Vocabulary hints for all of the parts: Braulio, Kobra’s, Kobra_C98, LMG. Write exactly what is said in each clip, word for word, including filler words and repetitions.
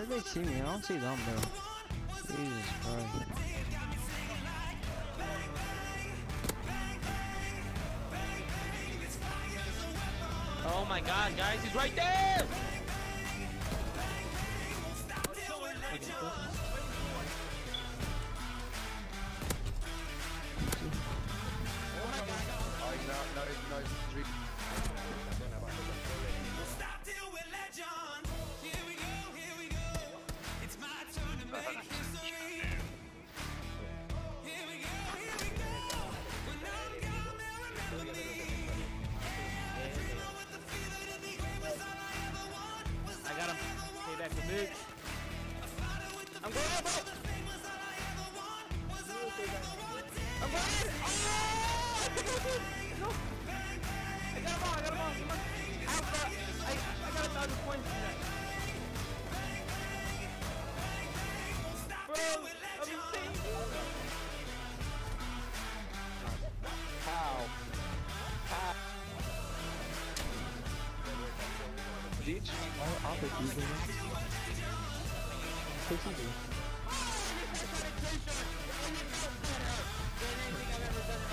Why did they see me? I don't see them though. Jesus Christ. Oh my god, guys, he's right there! I'm going up, bro! I'm going in! Oh! No! I got him all, I got him all! I, I, I got a thousand points in that. Bro! I'm insane! How? How? Ditch? I'll pick you, bro. Oh, this is penetration is better than anything I've ever done in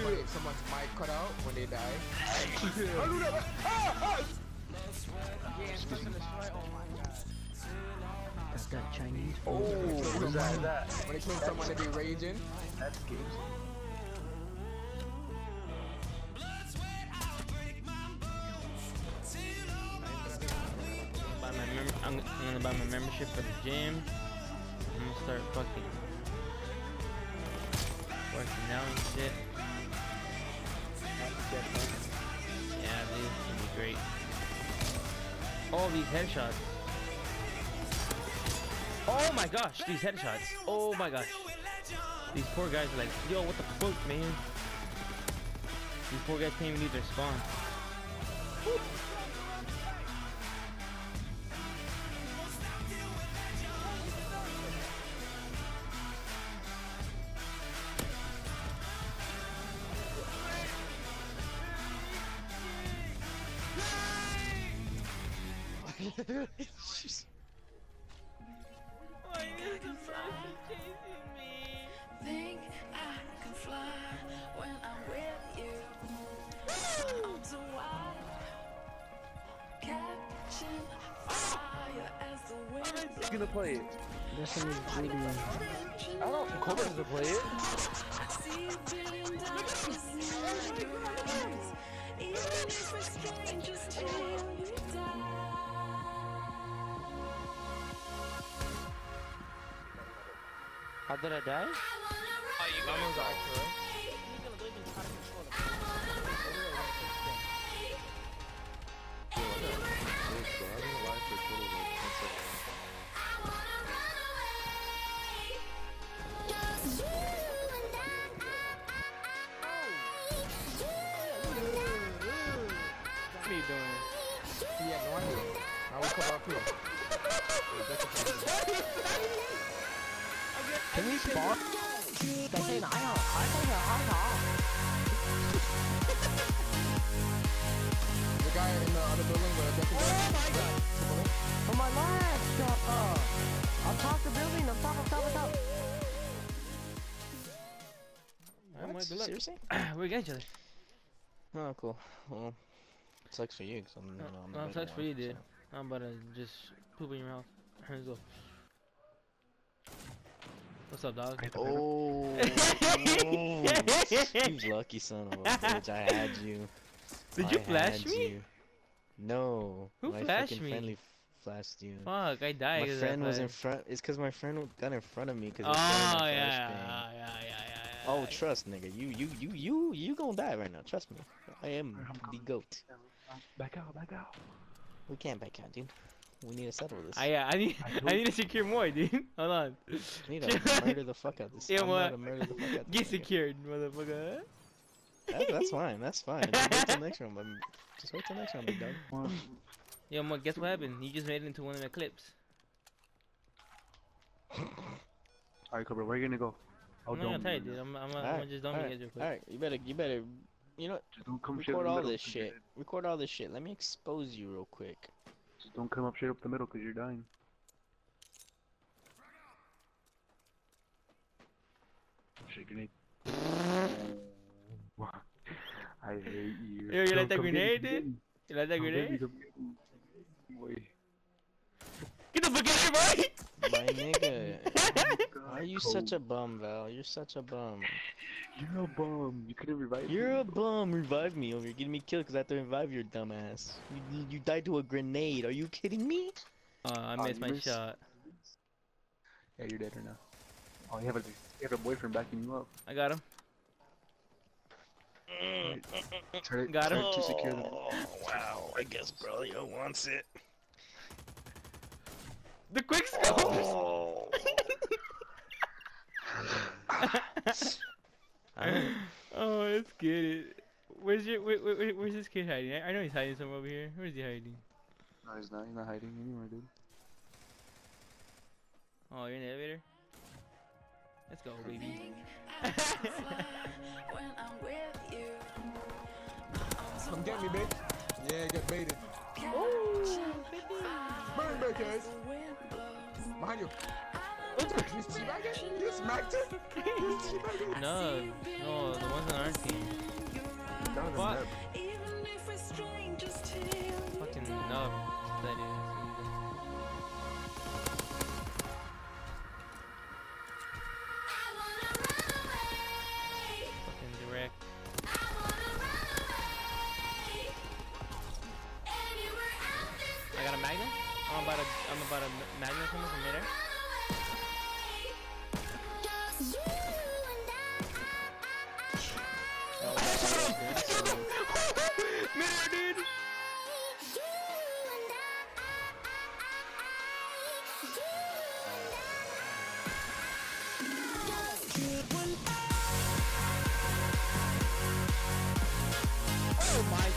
my life. Someone's mic cut out when they die. Ah, ah. Yeah, it's pushing this right. Oh my god. That's that Chinese. Oh, what is that? that? When it kills someone, they be raging. That's good. I'm gonna buy my membership for the gym. I'm gonna start fucking working out and shit. Yeah, dude, it's gonna be great. Oh, these headshots. Oh my gosh, these headshots. Oh my gosh. These poor guys are like, yo, what the fuck, man? These poor guys can't even use their spawn. Woo. She's... Why is the person chasing me? Think I can fly when I'm with you. I'm too wild. Catching fire as the wind. I'm not gonna play it. This one is bleeding. I don't think Kobra doesn't play it. Even if it's strangers till you die. How did I die? Oh, you got me back, bro. What are you doing? Yeah, no idea. I will come up here. 等你跑，在这哪呀？还在这还啥？ The guy in the other building where I got to go. Oh my god! Oh my last! Uh, I'm top of the building. I'm top, I'm top, I'm top. What? Seriously? We got each other. Oh cool. Well, it sucks for you because I'm not. No, it sucks for you, dude. I'm about to just poop in your mouth. Hands up. What's up, dog? Oh, oh. You lucky son of a bitch! I had you. Did I you flash me? You. No. Who my flashed me? Friendly flashed you. Fuck! I died. My friend was in front. It's because my friend got in front of me because. Oh yeah, yeah, yeah, yeah, yeah. Oh, trust, nigga. You, you, you, you, you gonna die right now. Trust me. I am the goat. Back out! Back out! We can't back out, dude. We need to settle this. I, uh, I need I, I need to secure more, dude. Hold on. I need to murder the fuck out of this. Yeah, what? Murder the fuck out. Get secured, motherfucker. That, that's fine. That's fine. Just wait till next round. I'm, just wait till next round, big dog. Yo, Mo, guess what happened? You just made it into one of the clips. Alright, Cobra, where are you gonna go? I'll I'm not gonna tell you, dude. I'm, I'm, right. I'm just dumb right. You guys real quick. Alright, you better, you better, you know, record all this shit. Record all this shit. Let me expose you real quick. Don't come up straight up the middle because you're dying. a grenade. I hate you. Yo, you like that grenade, dude? You like that grenade? Get the fuck out of here, boy! My nigga. Why are you such a bum, Val? You're such a bum. You're a bum. You couldn't revive me. You're a bum. Revive me over. You're getting me killed because I have to revive your dumb ass. You, you died to a grenade. Are you kidding me? Uh, I missed oh, my missed... shot. Yeah, you're dead or not. Oh, you have a, you have a boyfriend backing you up. I got him. Right. Turn it, got turn him. It to secure them. Oh, wow. I guess Braulio wants it. The quick scopes! Oh. Oh, let's get it. Where's your? Where, where, where's this kid hiding? I, I know he's hiding somewhere over here. Where's he hiding? No, he's not. He's not hiding anywhere, dude. Oh, you're in the elevator? Let's go, baby. Come get me, bitch. Yeah, get baited. Oh, burn, burn, guys. Behind you. You smacked it? You smacked it? You smacked it? No, no, the ones on our team. Fuck. Fucking nub. That is. Fucking direct. I got a magnet? I'm about to, I'm about to magnet someone from midair. Midair, dude! Oh my...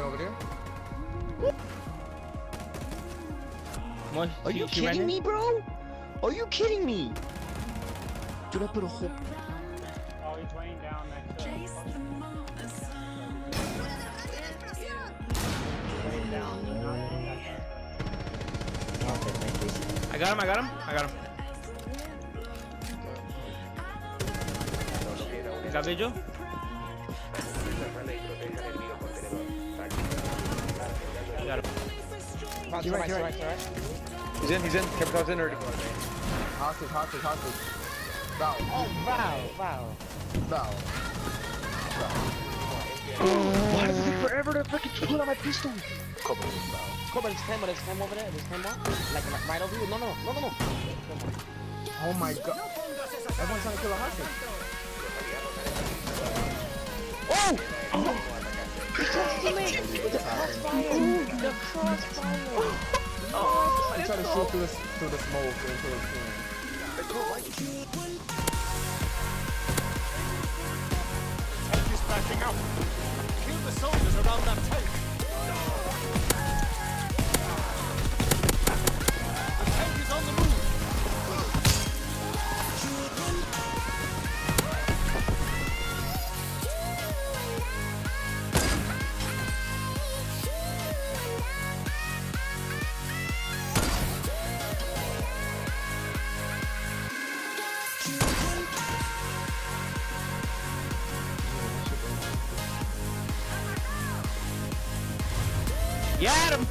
over there. What? Are you kidding me, bro? Are you kidding me? Dude, I put a whole... Oh, he's laying down next to us. I got him, I got him, I got him. Cabello? He's right, he's right, he's right. He's in, he's in. Captain's in already. Hostage, hostage, hostage. Bow. Oh, wow, wow. Bow. Bow. Why does it take forever to freaking pull out my pistol? Cobra, bow. Cobra, there's ten more, there's ten more over there, there's ten more. Like, right over here. No, no, no, no, no. Oh my god. Everyone's trying to kill a hostage. Oh! Oh! The crossfire! The crossfire! Oh, I'm trying to shoot through the, through the smoke and through the smoke. I don't like it. Tank is backing up. Kill the soldiers around that tank. The tank is on the move. You had him!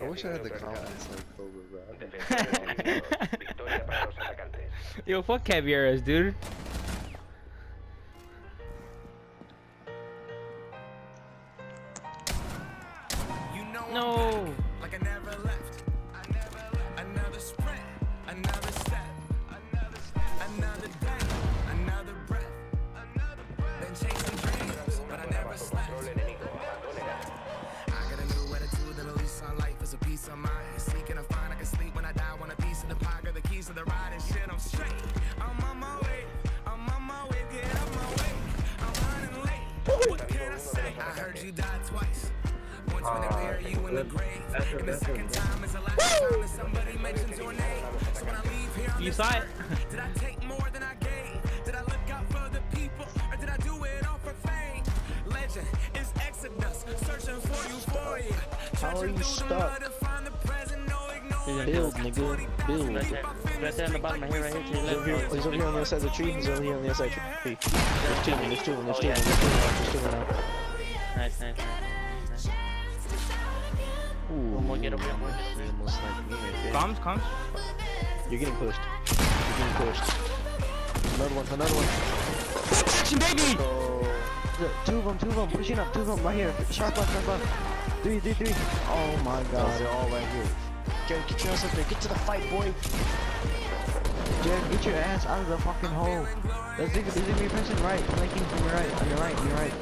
I wish I had the confidence like Cobra, bro. Yo, fuck Cavieras, dude. No. Like I never left. I never left. Another sprint. Another step. Another step. Another day. Another breath. Another breath. Been chasing dreams. Sometimes you die twice. Once when they bury you in the grave, and the second time is the last time somebody mentions your name. So when I leave here, you saw it. Did I take more than I gave? Did I look out for the people, or did I do it all for fame? Legend is Exodus, searching for euphoria. Searching through the mud to find the present. No ignoring. Build, nigga. Build. Right there on the bottom of here, right here. He's over here on the other side of the tree. He's over here on the other side of the tree. There's two of them. There's two of them. There's two of them. Nice, nice, nice. Ooh, one more, get over here, one more. Comes, comes. You're getting pushed. You're getting pushed. Another one, another one. Action, baby! Oh. Look, two of them, two of them, pushing up, two of them, right here. Sharp left, sharp left. Three, three, three. Oh my god, they're all right here. Jared, get your ass up there, get to the fight, boy. Jared, get your ass out of the fucking hole. There's gonna be a person right, flanking from your right, on your right, on your right.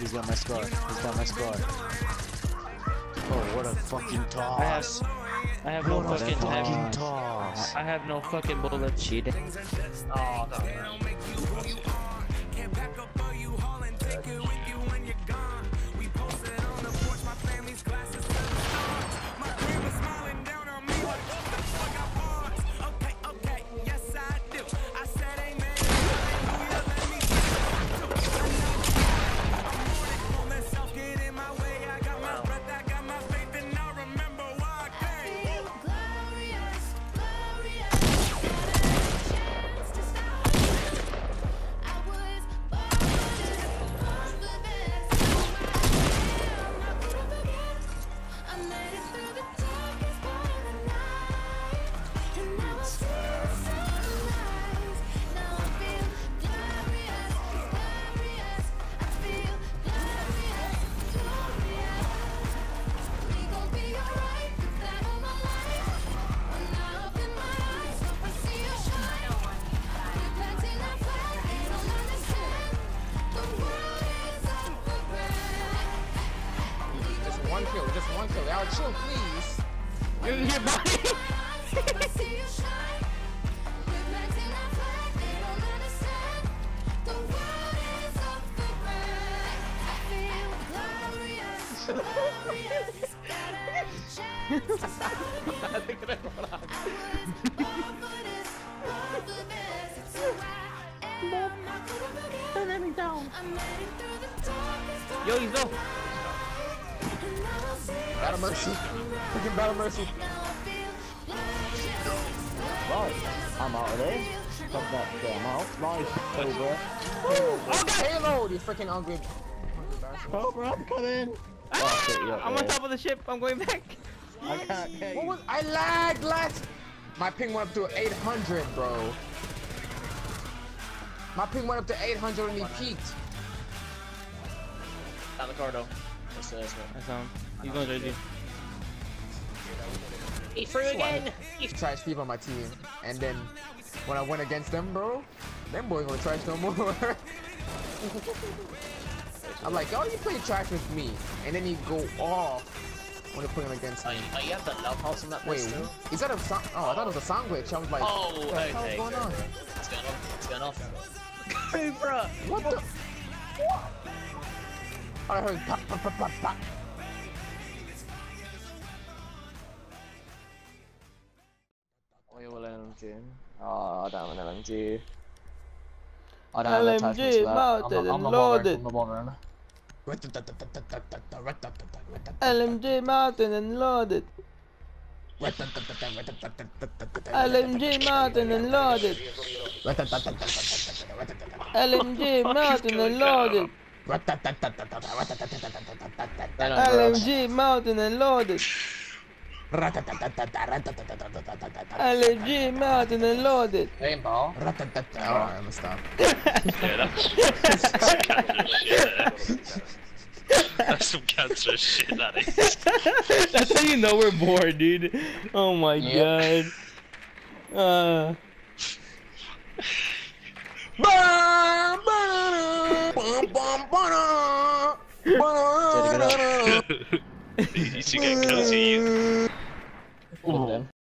He's got my scar, he's got my scar. Oh, what a fucking toss. I have, I have no fucking, fucking toss. I have no fucking bullet cheating. Oh, no. Can't pack up for you, haul and take it with you when you're gone. We posted on the porch, my family's glasses. My crew was smiling down on me. What the fuck I want? Okay, okay, yes I do. I said amen. Let me do. I'm let self get in my way. I got my breath. Chill, please. You're in your body. I think that I Yo, he's dope. Battle mercy. Freaking battle mercy. Right. I'm out of there. Fuck that damn out. Nice. Cobra. Oh, got payload. You freaking hungry. Cobra, I'm coming. Ah, oh, shit, yeah, I'm yeah. on top of the ship. I'm going back. I got hey. What was I lagged last? My ping went up to eight hundred, bro. My ping went up to eight hundred and he peaked. Ricardo. That's him. That's him. He's going crazy. He threw again. He tried Steve on my team, and then when I went against them, bro, them boys gonna trash no more. I'm like, oh, you play trash with me, and then you go off when you're playing against me. Oh, you have the love house in that place too? Wait, is that a song? Oh, I thought it was a sandwich. I was like, oh, what the hell's going on? It's going off. It's going off. Hey, bro. What the? What? I heard pop, pop, pop, pop, pop. Oh, I don't have an L M G. I don't have an L M G, mounted and loaded. L M G, mounted and loaded. L M G, mounted and loaded. L M G, mounted and loaded. L M G, mounted and loaded. L M G mounted and loaded. Hey, ball. Oh, I'm gonna stop. Yeah, that's, that's cancer shit. That's some cancer shit, that is. That's how you know we're bored, dude. Oh my yep. god. Uh. You should get cozy. Oh.